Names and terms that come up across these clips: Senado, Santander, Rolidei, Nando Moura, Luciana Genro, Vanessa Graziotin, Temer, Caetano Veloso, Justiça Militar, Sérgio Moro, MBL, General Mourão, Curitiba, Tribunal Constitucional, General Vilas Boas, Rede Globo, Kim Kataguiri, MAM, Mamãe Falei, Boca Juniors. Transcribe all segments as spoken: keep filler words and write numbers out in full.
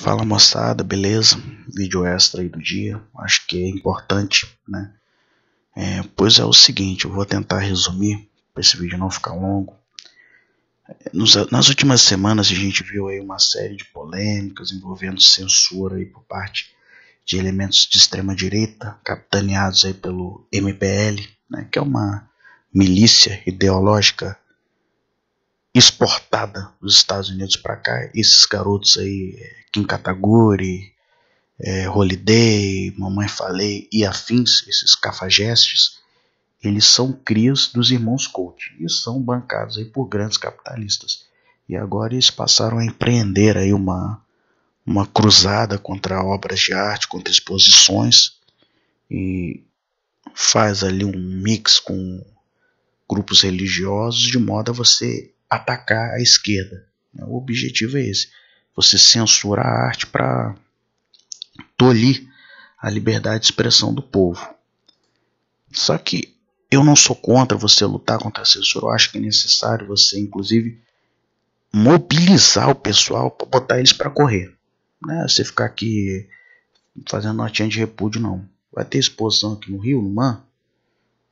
Fala moçada, beleza? Vídeo extra aí do dia, acho que é importante, né? É, pois é o seguinte, eu vou tentar resumir, para esse vídeo não ficar longo. Nos, nas últimas semanas a gente viu aí uma série de polêmicas envolvendo censura aí por parte de elementos de extrema direita, capitaneados aí pelo M B L, né? Que é uma milícia ideológica exportada dos Estados Unidos para cá. Esses garotos aí, Kim Kataguiri, é, Rolidei, Mamãe Falei e afins, esses cafajestes, eles são crias dos irmãos Coach e são bancados aí por grandes capitalistas. E agora eles passaram a empreender aí uma, uma cruzada contra obras de arte, contra exposições, e faz ali um mix com grupos religiosos de modo a você atacar a esquerda. O objetivo é esse, você censura a arte para tolir a liberdade de expressão do povo. Só que eu não sou contra você lutar contra a censura, eu acho que é necessário você inclusive mobilizar o pessoal para botar eles para correr. Não é você ficar aqui fazendo notinha de repúdio, não. Vai ter exposição aqui no Rio, no M A M.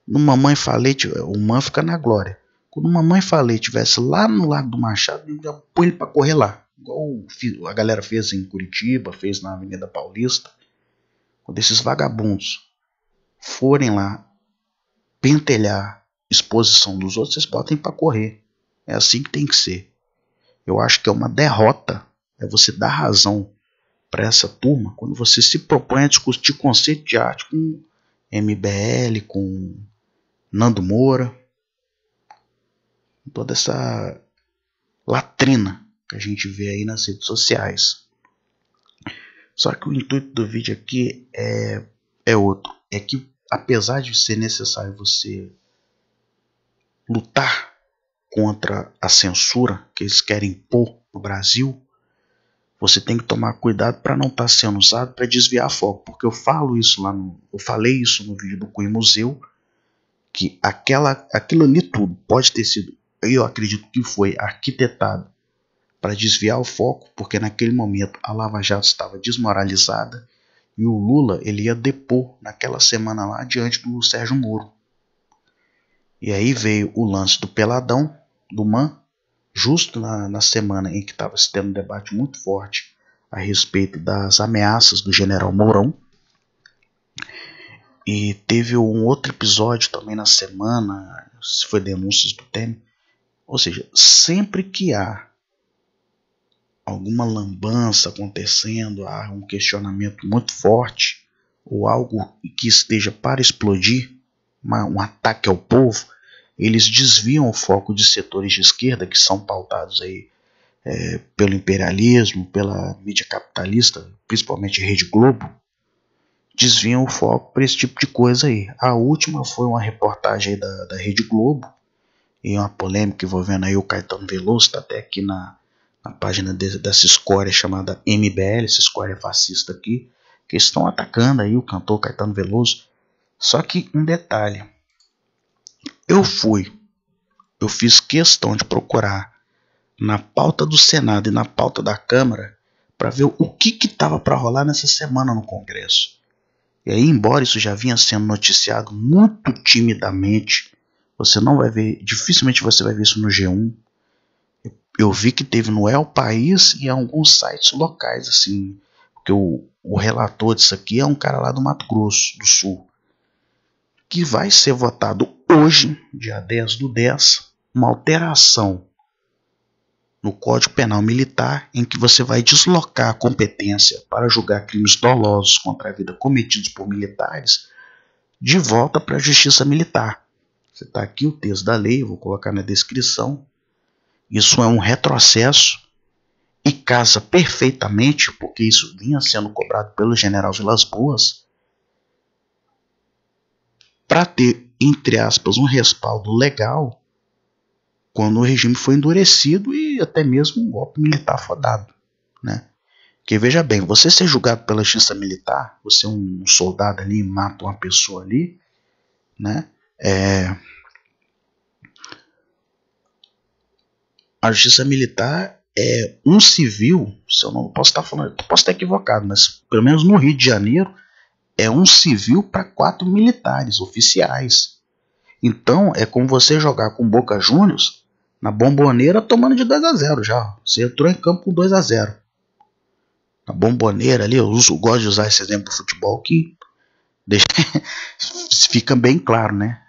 No Mamãe Falei, o M A M fica na glória. Quando Mamãe Falei estivesse lá no Lago do Machado, já põe ele para correr lá. Igual a galera fez em Curitiba, fez na Avenida Paulista. Quando esses vagabundos forem lá pentelhar exposição dos outros, vocês botem para correr. É assim que tem que ser. Eu acho que é uma derrota. É você dar razão para essa turma quando você se propõe a discutir conceito de arte com M B L, com Nando Moura. Toda essa latrina que a gente vê aí nas redes sociais. Só que o intuito do vídeo aqui é, é outro. É que apesar de ser necessário você lutar contra a censura que eles querem impor no Brasil, você tem que tomar cuidado para não estar tá sendo usado para desviar foco. Porque eu falo isso lá no, eu falei isso no vídeo do Cunho Museu, que aquela, aquilo ali tudo pode ter sido, eu acredito que foi arquitetado para desviar o foco, porque naquele momento a Lava Jato estava desmoralizada e o Lula ele ia depor naquela semana lá diante do Sérgio Moro. E aí veio o lance do Peladão, do M A M, justo na, na semana em que estava se tendo um debate muito forte a respeito das ameaças do General Mourão. E teve um outro episódio também na semana, se foi denúncias do Temer. Ou seja, sempre que há alguma lambança acontecendo, há um questionamento muito forte, ou algo que esteja para explodir, uma, um ataque ao povo, eles desviam o foco de setores de esquerda que são pautados aí, é, pelo imperialismo, pela mídia capitalista, principalmente Rede Globo. Desviam o foco para esse tipo de coisa aí. A última foi uma reportagem aí da, da Rede Globo, e uma polêmica envolvendo aí o Caetano Veloso, está até aqui na, na página de, dessa escória chamada M B L, essa escória fascista aqui, que estão atacando aí o cantor Caetano Veloso. Só que um detalhe, eu fui, eu fiz questão de procurar na pauta do Senado e na pauta da Câmara para ver o que que estava para rolar nessa semana no Congresso. E aí, embora isso já vinha sendo noticiado muito timidamente, você não vai ver, dificilmente você vai ver isso no G um. Eu vi que teve no El País e em alguns sites locais, assim, porque o, o relator disso aqui é um cara lá do Mato Grosso do Sul, que vai ser votado hoje, dia dez do dez, uma alteração no Código Penal Militar, em que você vai deslocar a competência para julgar crimes dolosos contra a vida cometidos por militares de volta para a Justiça Militar. Você está aqui o texto da lei, vou colocar na descrição. Isso é um retrocesso e casa perfeitamente, porque isso vinha sendo cobrado pelo General Vilas Boas, para ter, entre aspas, um respaldo legal quando o regime foi endurecido e até mesmo um golpe militar fodado, né? Porque veja bem, você ser julgado pela justiça militar, você é um soldado ali, mata uma pessoa ali, né? É... A justiça militar é, um civil, se eu não posso estar falando, posso estar equivocado, mas pelo menos no Rio de Janeiro é um civil para quatro militares oficiais. Então é como você jogar com Boca Juniors na Bomboneira tomando de dois a zero já. Você entrou em campo com dois a zero. Na Bomboneira ali, eu, uso, eu gosto de usar esse exemplo do futebol que deixa, fica bem claro, né?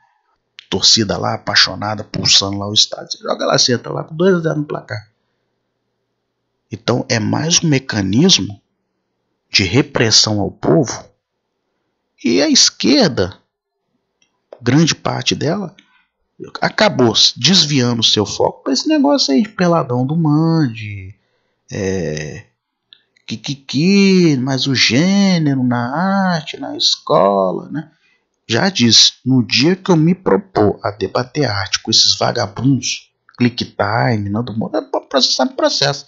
Torcida lá, apaixonada, pulsando lá o estádio. Você joga lá, você entra lá com dois a zero no placar. Então é mais um mecanismo de repressão ao povo. E a esquerda, grande parte dela, acabou desviando o seu foco para esse negócio aí de peladão do Mande, é, Kikiki, mas o gênero na arte, na escola, né? Já disse, no dia que eu me propor a debater arte com esses vagabundos, Click Time, Nando Moura, sabe o processo,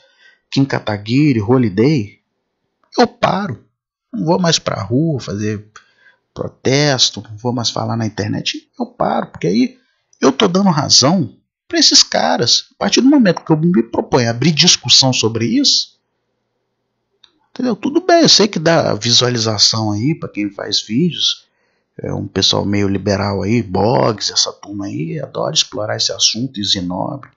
Kim Kataguiri, Rolidei, eu paro, não vou mais pra rua fazer protesto, não vou mais falar na internet, eu paro, porque aí eu tô dando razão para esses caras. A partir do momento que eu me proponho a abrir discussão sobre isso, entendeu? Tudo bem, eu sei que dá visualização aí para quem faz vídeos, é um pessoal meio liberal aí, blogs, essa turma aí, adora explorar esse assunto isinobre,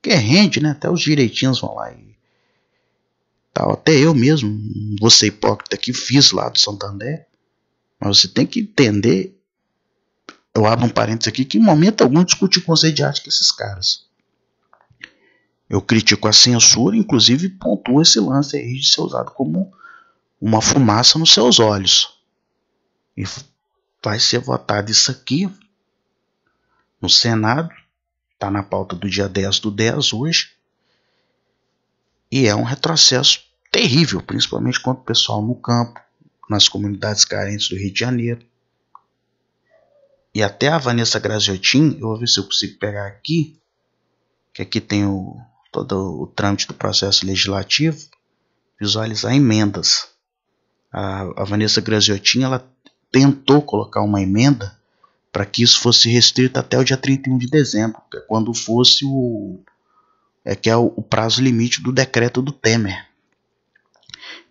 que rende, né? Até os direitinhos vão lá e tal. Até eu mesmo, vou ser hipócrita aqui, fiz lá do Santander, mas você tem que entender, eu abro um parênteses aqui, que em momento algum discutir conceito de arte com esses caras. Eu critico a censura, inclusive pontuo esse lance aí de ser usado como uma fumaça nos seus olhos. E vai ser votado isso aqui no Senado, está na pauta do dia dez do dez hoje, e é um retrocesso terrível, principalmente contra o pessoal no campo, nas comunidades carentes do Rio de Janeiro. E até a Vanessa Graziotin, eu vou ver se eu consigo pegar aqui, que aqui tem o, todo o trâmite do processo legislativo, visualizar emendas. A, a Vanessa Graziotin, ela tentou colocar uma emenda para que isso fosse restrito até o dia trinta e um de dezembro, que é quando fosse o, é que é o, o prazo limite do decreto do Temer.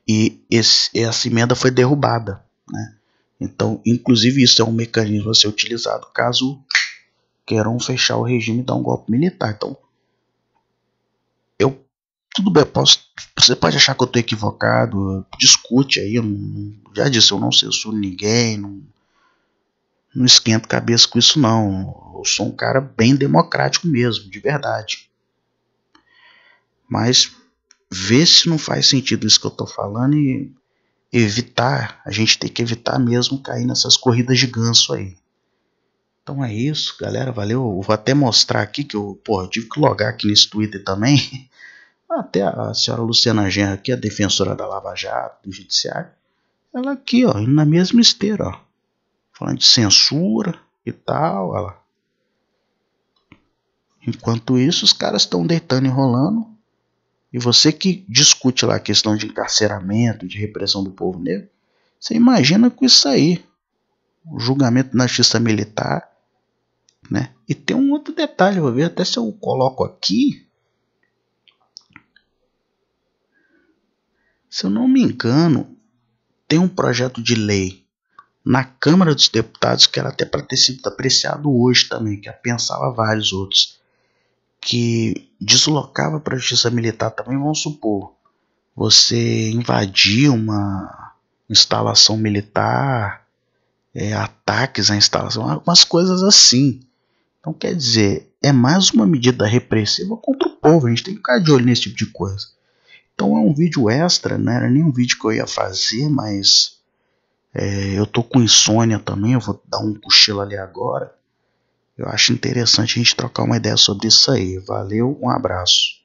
E esse, essa emenda foi derrubada, né? Então, inclusive, isso é um mecanismo a ser utilizado caso queiram fechar o regime e dar um golpe militar. Então, eu, tudo bem, posso, você pode achar que eu estou equivocado, discute aí, eu não, já disse, eu não censuro ninguém, não, não esquento cabeça com isso não, eu sou um cara bem democrático mesmo, de verdade. Mas vê se não faz sentido isso que eu estou falando e evitar, a gente tem que evitar mesmo cair nessas corridas de ganso aí. Então é isso, galera, valeu, eu vou até mostrar aqui que eu, porra, eu tive que logar aqui nesse Twitter também. Até a senhora Luciana Genro aqui, a defensora da Lava Jato, do Judiciário, ela aqui, ó, na mesma esteira, ó, falando de censura e tal, olha lá. Enquanto isso, os caras estão deitando e rolando, e você que discute lá a questão de encarceramento, de repressão do povo negro, você imagina com isso aí, o julgamento na justiça militar, né? E tem um outro detalhe, vou ver até se eu coloco aqui. Se eu não me engano, tem um projeto de lei na Câmara dos Deputados, que era até para ter sido apreciado hoje também, que pensava vários outros, que deslocava para a justiça militar também, vamos supor, você invadir uma instalação militar, é, ataques à instalação, algumas coisas assim. Então, quer dizer, é mais uma medida repressiva contra o povo, a gente tem que ficar de olho nesse tipo de coisa. Então é um vídeo extra, não era nem um vídeo que eu ia fazer, mas é, eu tô com insônia também, eu vou dar um cochilo ali agora. Eu acho interessante a gente trocar uma ideia sobre isso aí. Valeu, um abraço.